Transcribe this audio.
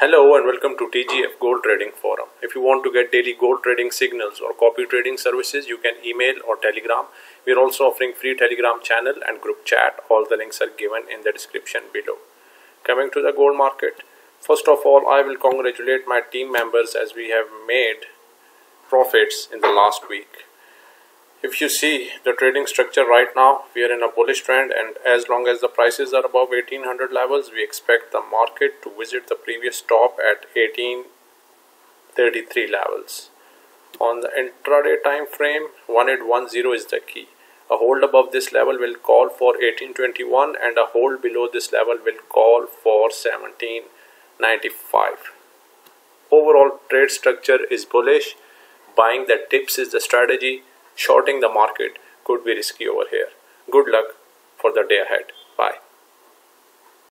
Hello and welcome to TGF Gold Trading Forum. If you want to get daily gold trading signals or copy trading services, you can email or telegram. We are also offering free telegram channel and group chat. All the links are given in the description below. Coming to the gold market, first of all, I will congratulate my team members as we have made profits in the last week. If you see the trading structure right now, we are in a bullish trend, and as long as the prices are above 1800 levels, we expect the market to visit the previous top at 1833 levels. On the intraday time frame, 1810 is the key. A hold above this level will call for 1821 and a hold below this level will call for 1795. Overall trade structure is bullish. Buying the dips is the strategy. Shorting the market could be risky over here. Good luck for the day ahead. Bye.